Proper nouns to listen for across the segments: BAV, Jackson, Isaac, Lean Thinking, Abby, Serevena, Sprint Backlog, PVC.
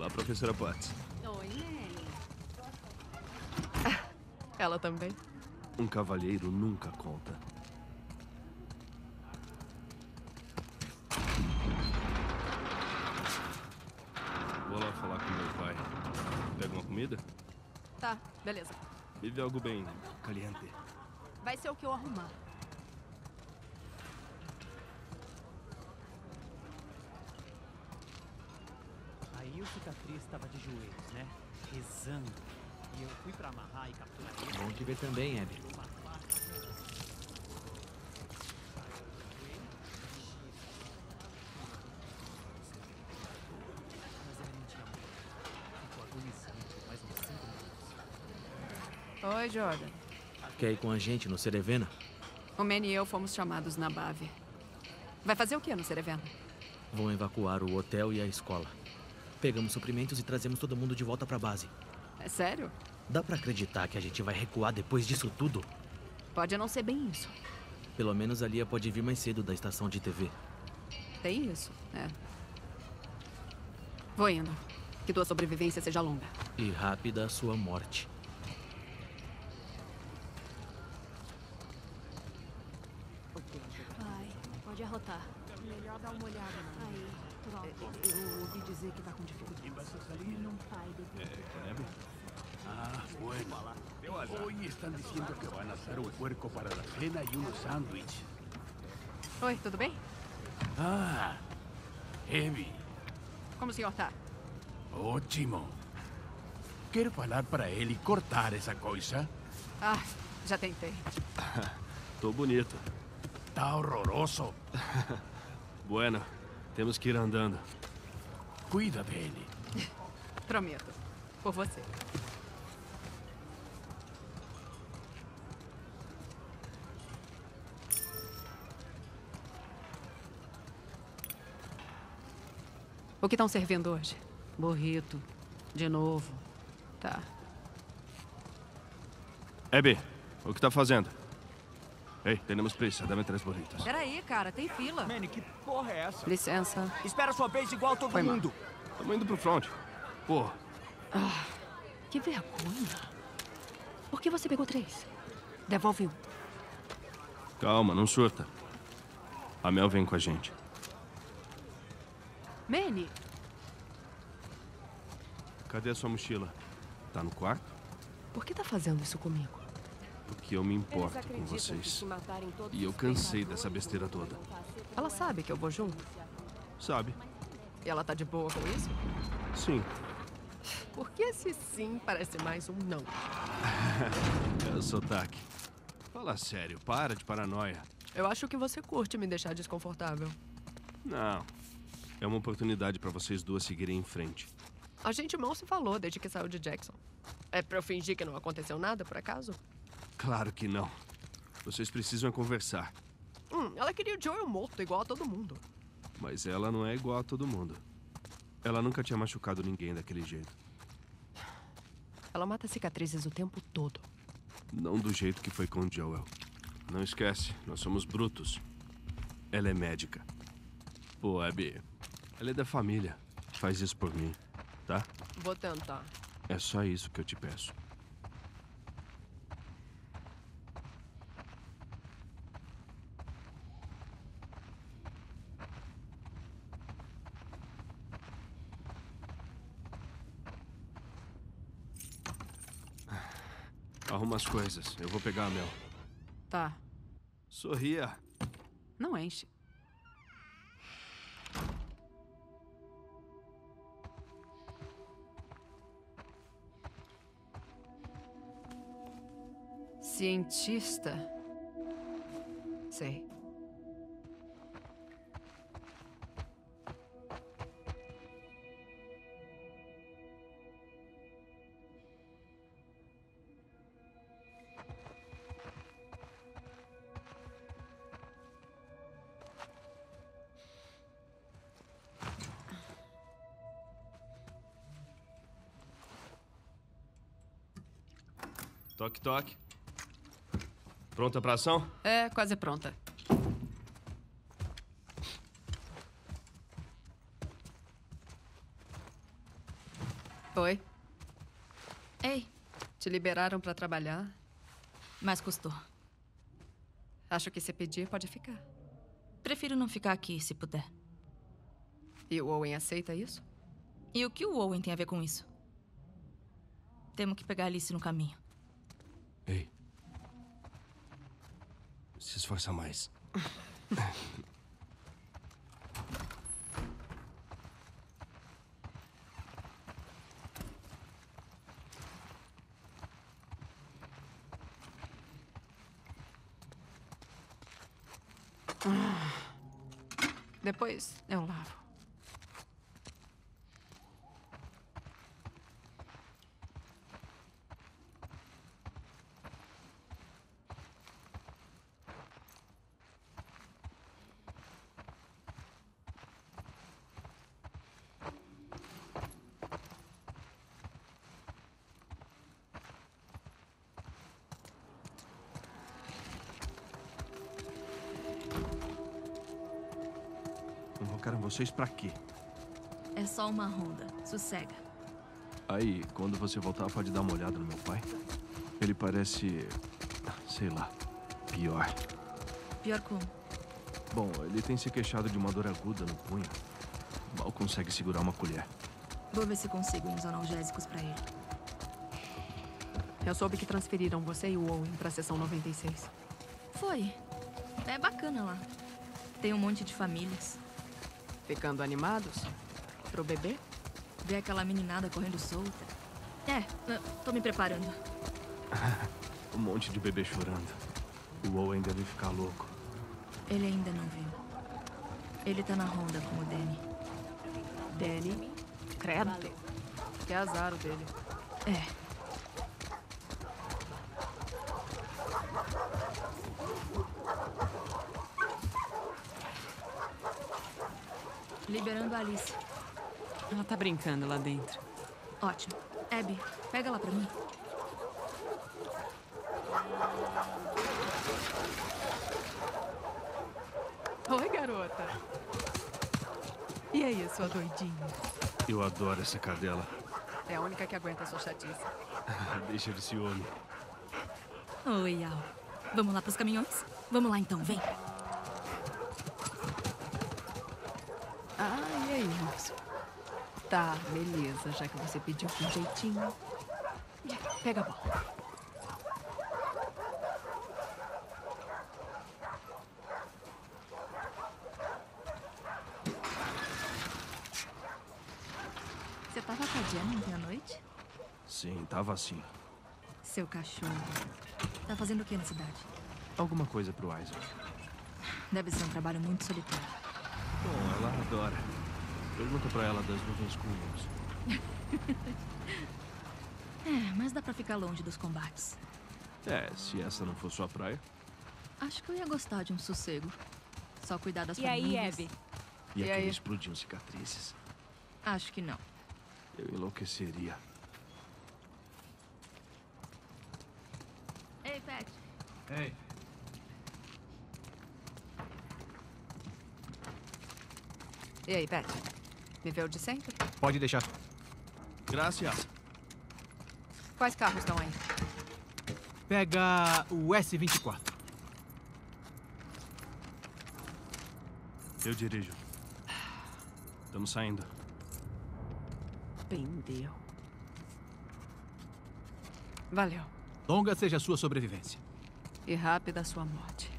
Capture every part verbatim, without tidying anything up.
Olá, professora Potts. Oi, Nelly. Ela também. Um cavalheiro nunca conta. Vou lá falar com meu pai. Pega uma comida? Tá, beleza. Bebe algo bem caliente. Vai ser o que eu arrumar. Aí o cicatriz estava de joelhos, né? Rezando. E eu fui pra amarrar e capturar ele. Bom te ver também, Abby. Oi, Jordan. Quer ir com a gente no Serevena? O Manny e eu fomos chamados na B A V. Vai fazer o que no Serevena? Vão evacuar o hotel e a escola. Pegamos suprimentos e trazemos todo mundo de volta pra base. É sério? Dá pra acreditar que a gente vai recuar depois disso tudo? Pode não ser bem isso. Pelo menos a Lia pode vir mais cedo da estação de T V. Tem isso, é. Vou indo. Que tua sobrevivência seja longa. E rápida a sua morte. Arrotar. Melhor dar uma olhada. Aí, troca. Eu ouvi dizer que tá com dificuldade. Não sai daqui. É, que Ah, bueno. Hoy están diciendo que van a hacer un puerco para la cena y unos sándwiches. Oi, tudo bem? Ah, Abby. Como o senhor tá? Ótimo. Quero falar para ele cortar essa coisa. Ah, já tentei. Tô bonito. Tá horroroso. Bueno, temos que ir andando. Cuida dele. Prometo. Por você. O que estão servindo hoje? Burrito. De novo. Tá. Abby, o que tá fazendo? Ei, temos pressa, dá-me três burritos. Peraí, cara, tem fila. Manny, que porra é essa? Licença. Espera a sua vez igual todo Foi mundo. Estamos indo pro front. Porra. Ah, que vergonha. Por que você pegou três? Devolve um. Calma, não surta. A Mel vem com a gente. Manny. Cadê a sua mochila? Tá no quarto? Por que tá fazendo isso comigo? Porque eu me importo com vocês. E eu cansei dessa besteira toda. Ela sabe que eu vou junto? Sabe. E ela tá de boa com isso? Sim. Por que esse sim parece mais um não? É o sotaque. Fala sério, para de paranoia. Eu acho que você curte me deixar desconfortável. Não. É uma oportunidade pra vocês duas seguirem em frente. A gente mal se falou desde que saiu de Jackson. É pra eu fingir que não aconteceu nada, por acaso? Claro que não. Vocês precisam conversar. Hum, ela queria o Joel morto, igual a todo mundo. Mas ela não é igual a todo mundo. Ela nunca tinha machucado ninguém daquele jeito. Ela mata cicatrizes o tempo todo. Não do jeito que foi com o Joel. Não esquece, nós somos brutos. Ela é médica. Pô, Abby, ela é da família. Faz isso por mim, tá? Vou tentar. É só isso que eu te peço. Arruma as coisas. Eu vou pegar a Mel. Tá. Sorria. Não enche. Cientista? Sei. Toque, toque. Pronta pra ação? É, quase pronta. Foi? Ei, te liberaram pra trabalhar? Mas custou. Acho que se pedir, pode ficar. Prefiro não ficar aqui, se puder. E o Owen aceita isso? E o que o Owen tem a ver com isso? Temos que pegar Alice no caminho. Ei. Se esforça mais. Depois eu lavo. Vocês pra quê? É só uma ronda. Sossega. Aí, quando você voltar, pode dar uma olhada no meu pai? Ele parece... sei lá... pior. Pior como? Bom, ele tem se queixado de uma dor aguda no punho. Mal consegue segurar uma colher. Vou ver se consigo uns analgésicos pra ele. Eu soube que transferiram você e o Owen pra seção noventa e seis. Foi. É bacana lá. Tem um monte de famílias. Ficando animados? Pro bebê? Ver aquela meninada correndo solta. É, tô me preparando. Um monte de bebê chorando. O Owen deve ficar louco. Ele ainda não viu. Ele tá na ronda com o Danny. Danny? Credo. Que azar o dele. É. Liberando a Alice. Ela tá brincando lá dentro. Ótimo. Abby, pega lá pra mim. Oi, garota. E aí, sua doidinha? Eu adoro essa cadela. É a única que aguenta a sua chatice. Deixa de ciúme. Oi, Al. Vamos lá pros caminhões? Vamos lá então, vem. Tá, beleza, já que você pediu com um jeitinho. Pega a bola. Você tava com a Jenny ontem à noite? Sim, tava assim. Seu cachorro. Tá fazendo o que na cidade? Alguma coisa pro Isaac. Deve ser um trabalho muito solitário. Bom, ela adora. Pergunta pra ela das nuvens comuns. É, mas dá pra ficar longe dos combates. É, se essa não for sua praia. Acho que eu ia gostar de um sossego. Só cuidar das famílias. E aí, Abby? E, e aí explodiam cicatrizes? Acho que não. Eu enlouqueceria. Ei, Pat. Ei. E aí, Pat? Me vê o de sempre? Pode deixar. Graças. Quais carros estão aí? Pega o S vinte e quatro. Eu dirijo. Estamos saindo. Pendeu. Valeu. Longa seja a sua sobrevivência. E rápida a sua morte.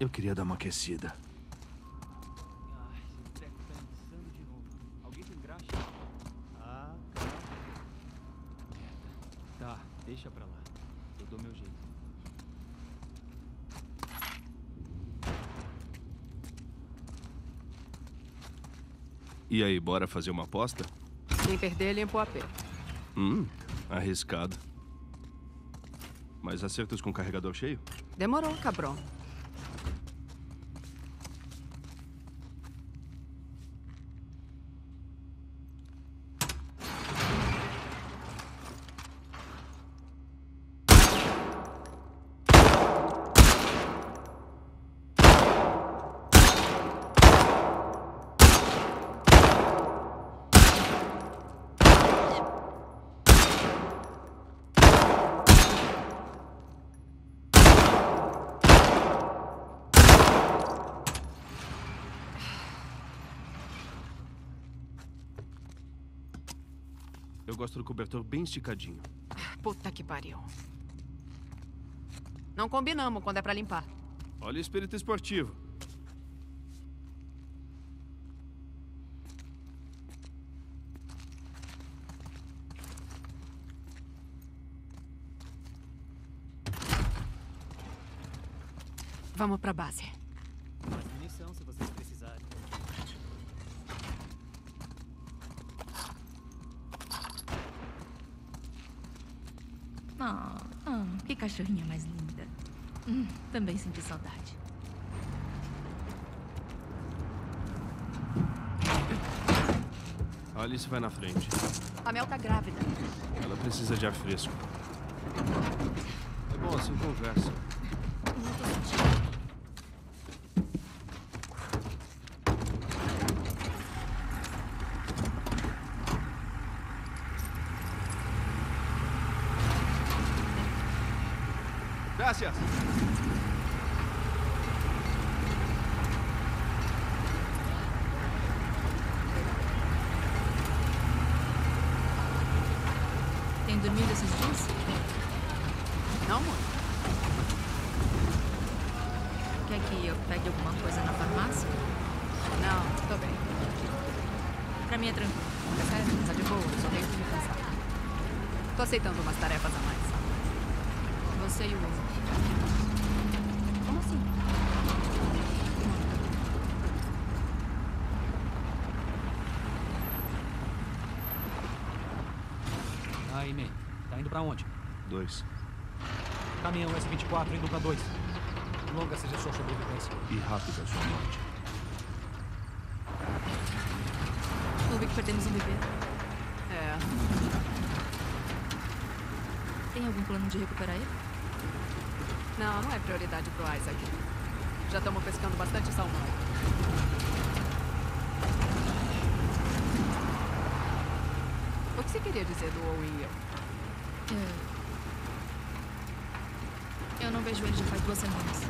Eu queria dar uma aquecida. Deixa pra lá. Eu dou meu jeito. E aí, bora fazer uma aposta? Sem perder, limpo a pé. Hum, arriscado. Mas acertos com o carregador cheio? Demorou, cabrão. Eu gosto do cobertor bem esticadinho. Puta que pariu. Não combinamos quando é pra limpar. Olha o espírito esportivo. Vamos pra base. Mais munição, se vocês precisarem. Ah, oh, oh, que cachorrinha mais linda. Hum, também senti saudade. A Alice vai na frente. A Mel tá grávida. Ela precisa de ar fresco. É bom assim conversa. Gracias. Tem dormido esses dias? Não, amor. Quer que eu pegue alguma coisa na farmácia? Não, tô bem. Pra mim é tranquilo. É, tá de boa, só tenho que me cansar. Tô aceitando umas tarefas a mais. Você e o outro. Como assim? Aí, Mê. Tá indo pra onde? Dois. Caminhão S vinte e quatro indo pra dois. Longa seja sua sobrevivência. E rápida sua morte. Soube que perdemos um bebê. É. Tem algum plano de recuperar ele? Não, não é prioridade pro Isaac. Já estamos pescando bastante salmão. O que você queria dizer do Owen e eu? É. Eu não vejo ele já faz duas semanas.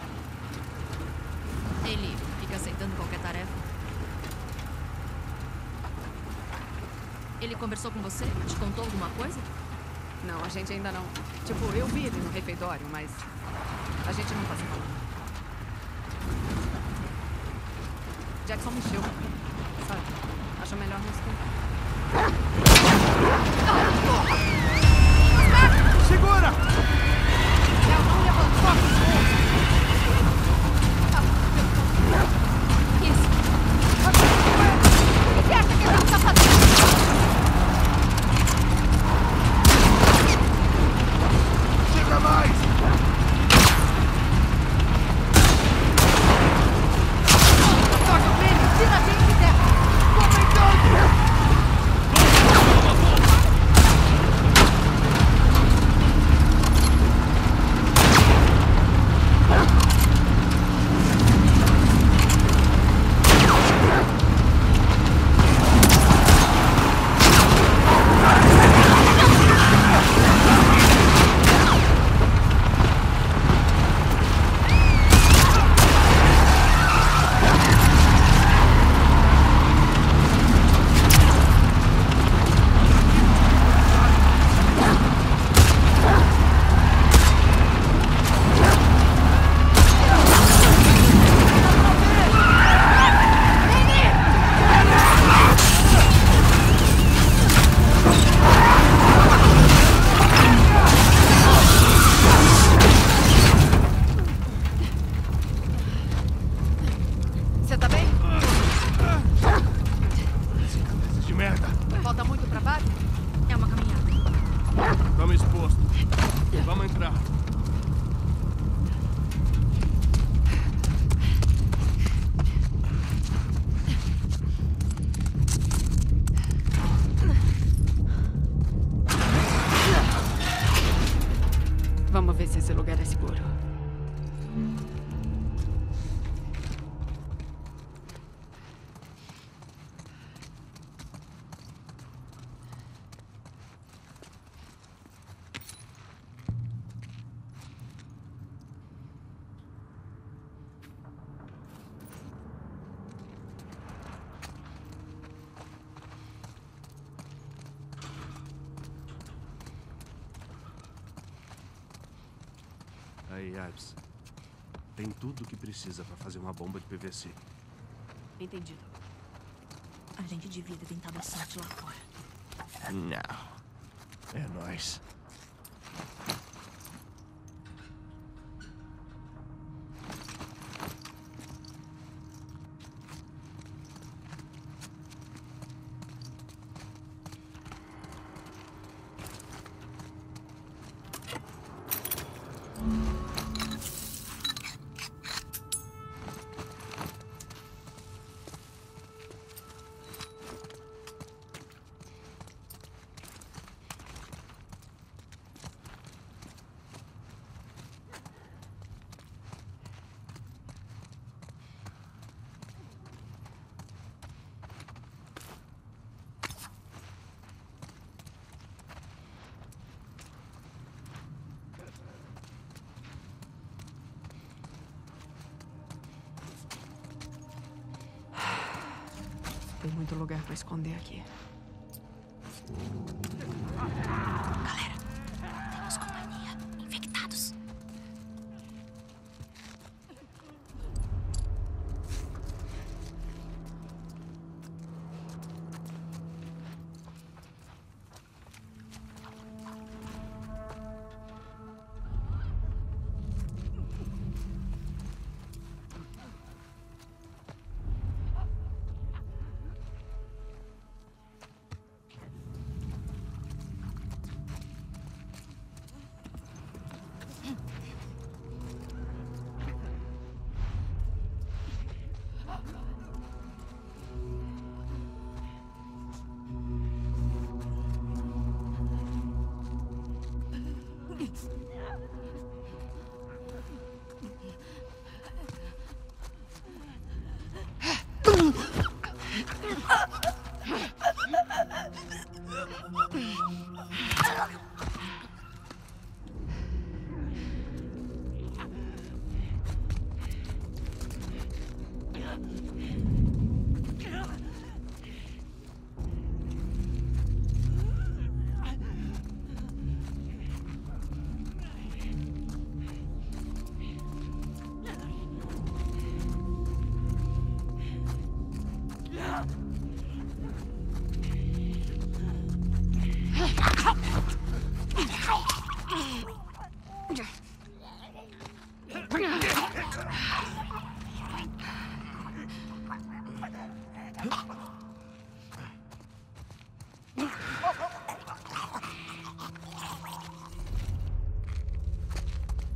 Ele fica aceitando qualquer tarefa. Ele conversou com você? Te contou alguma coisa? Não, a gente ainda não. Tipo, eu vi ele no refeitório, mas... a gente não passa nada. Jackson mexeu, sabe? Acho melhor não escutar. Segura! Não, não levantou os bolsos. Isso. O que acha que ela tá fazendo? Chega mais! Comentando! Aí, Ives. Tem tudo o que precisa pra fazer uma bomba de P V C. Entendido. A gente devia tentar dar sorte lá fora. Não. É nóis. Tem muito lugar pra esconder aqui. Galera, temos companhia. Infectados.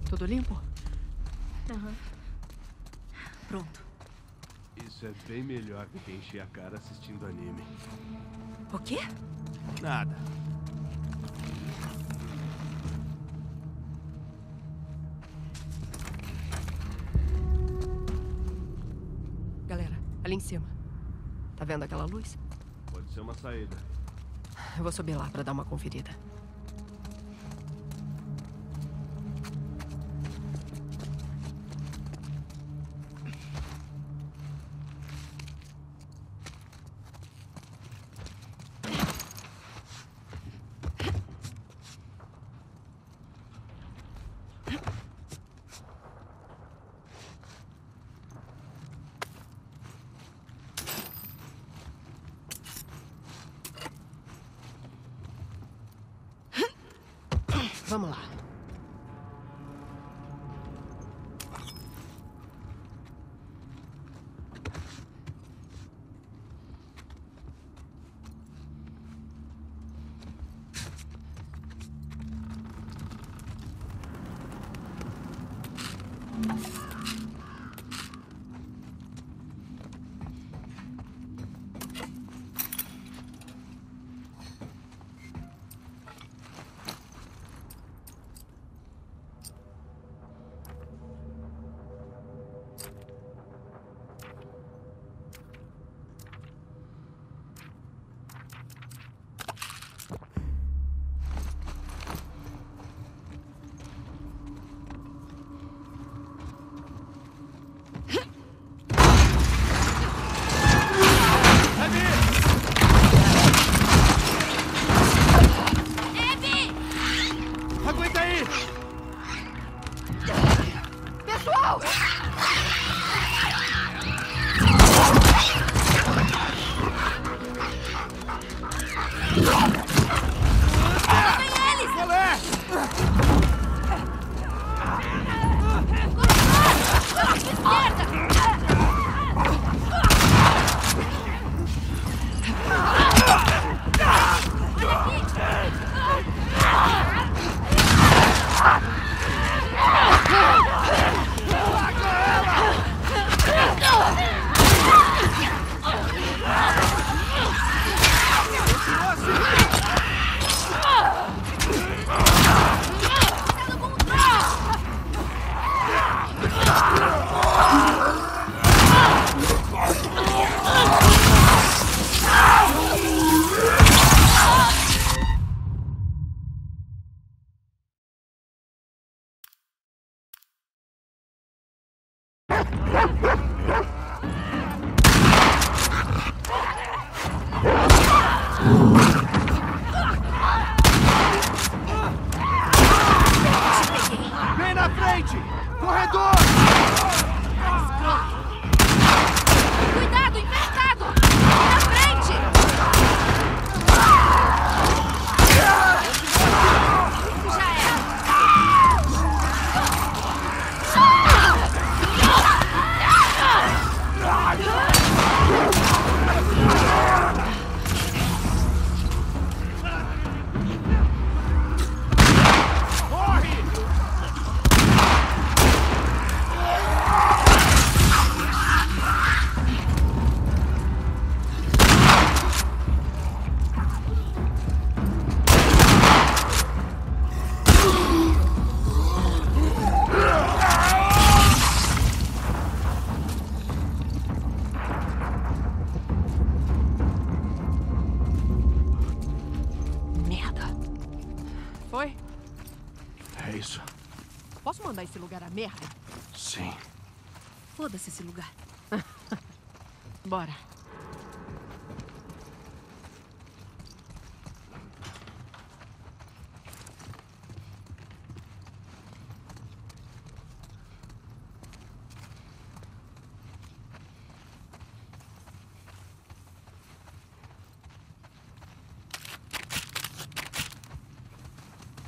Tudo limpo? Aham. Uhum. Pronto. Isso é bem melhor do que encher a cara assistindo anime. O quê? Nada. Galera, ali em cima. Tá vendo aquela luz? Pode ser uma saída. Eu vou subir lá pra dar uma conferida. Vamos lá. pessoal! Merda. Sim. Foda-se esse lugar. Bora.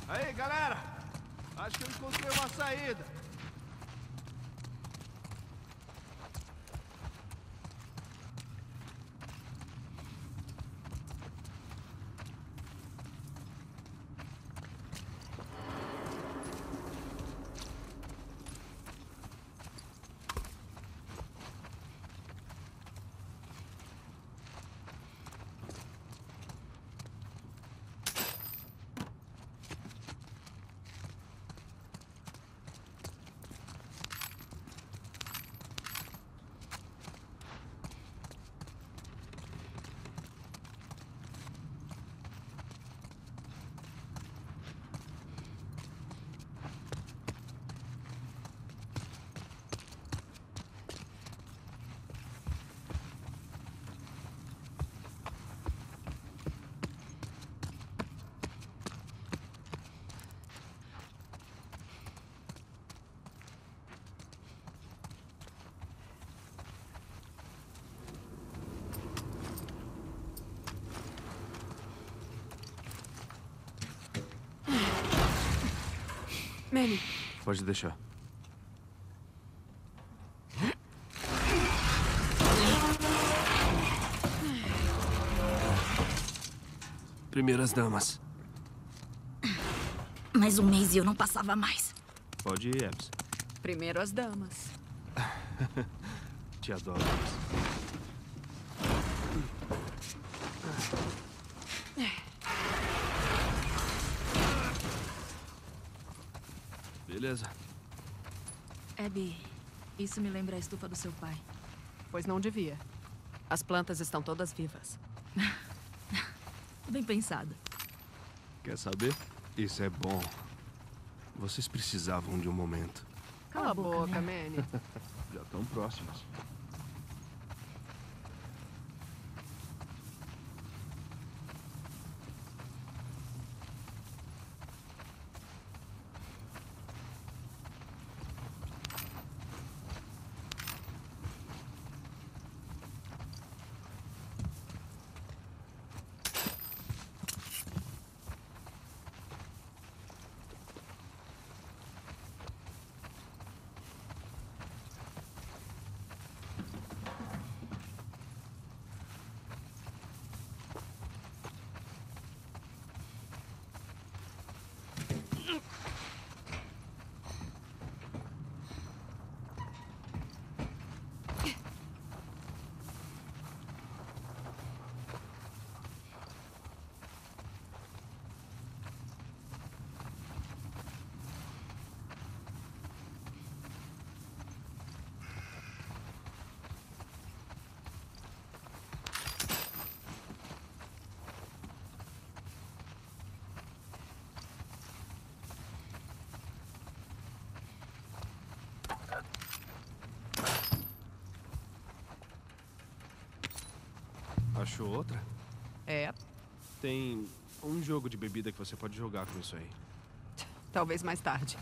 Aí, galera. Acho que eu encontrei uma saída. Manny. Pode deixar. Primeiras damas. Mais um mês e eu não passava mais. Pode ir, Abby. Primeiro as damas. Te adoro, Abby. Beleza. Abby, isso me lembra a estufa do seu pai. Pois não devia. As plantas estão todas vivas. Bem pensado. Quer saber? Isso é bom. Vocês precisavam de um momento. Cala a boca, Manny. Já estão próximos. achou outra? É. Tem um jogo de bebida que você pode jogar com isso aí. Talvez mais tarde.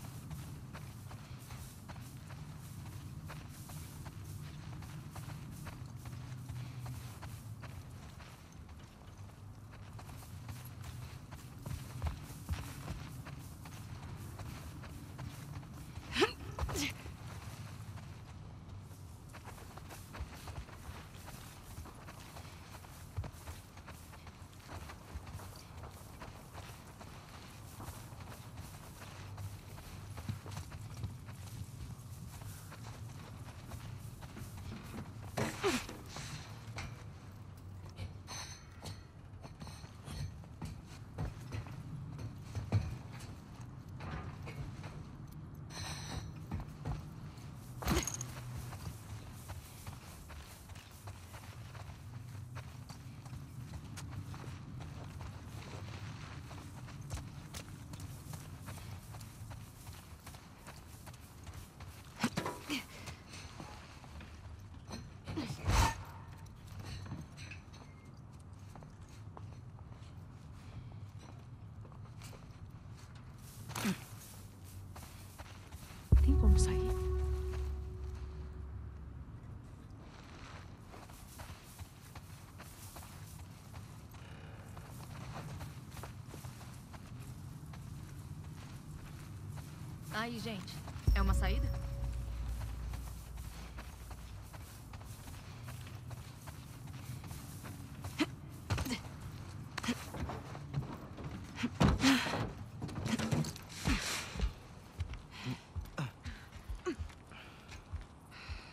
Aí, gente, é uma saída?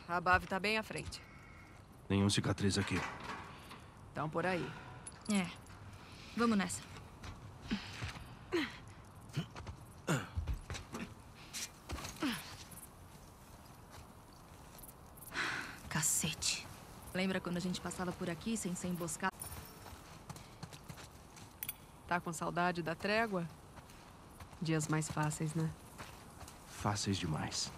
A B A V tá bem à frente. Nenhum cicatriz aqui. Estão por aí. É. Vamos nessa. Lembra quando a gente passava por aqui sem ser emboscado? Tá com saudade da trégua? Dias mais fáceis, né? Fáceis demais.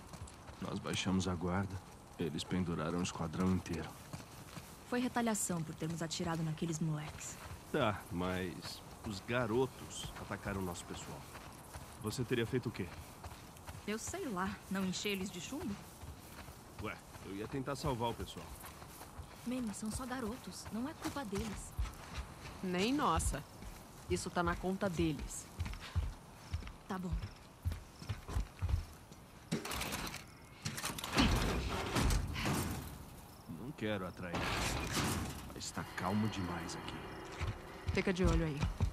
Nós baixamos a guarda, eles penduraram o esquadrão inteiro. Foi retaliação por termos atirado naqueles moleques. Tá, mas os garotos atacaram o nosso pessoal. Você teria feito o quê? Eu sei lá, não encher eles de chumbo? Ué, eu ia tentar salvar o pessoal. Meme, são só garotos. Não é culpa deles. Nem nossa. Isso tá na conta deles. Tá bom. Não quero atrair. Mas tá calmo demais aqui. Fica de olho aí.